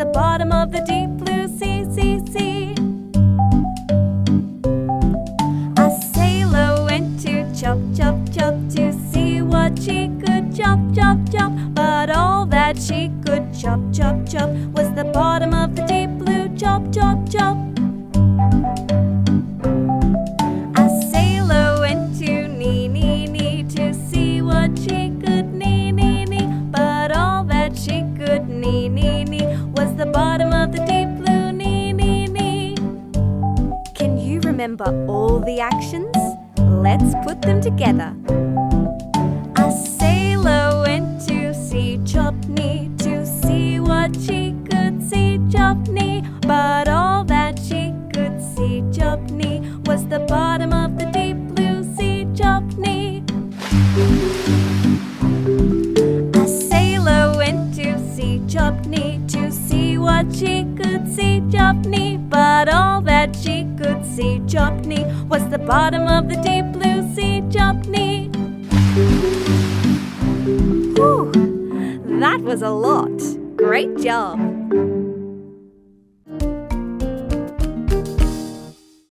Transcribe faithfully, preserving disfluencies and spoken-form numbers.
the bottom of the deep blue sea, sea, sea. A sailor went to chop, chop, chop to see what she could chop, chop, chop. But all that she could chop, chop, chop was the bottom of the deep blue, chop, chop, chop. A sailor went to knee, knee, knee to see what she could knee, knee, knee. But all that she could knee, knee, knee was the bottom of the deep blue, knee, knee, knee. Can you remember all the actions? Let's put them together. A sailor went to see chop knee to see what she could see chop knee. But all that she could see chop knee was the bottom of the deep blue sea chop knee. A sailor went to see chop knee to see what she could see chop knee. But all that she could see chop knee was the bottom of the deep blue sea chop knee. Whew, that was a lot. Great job.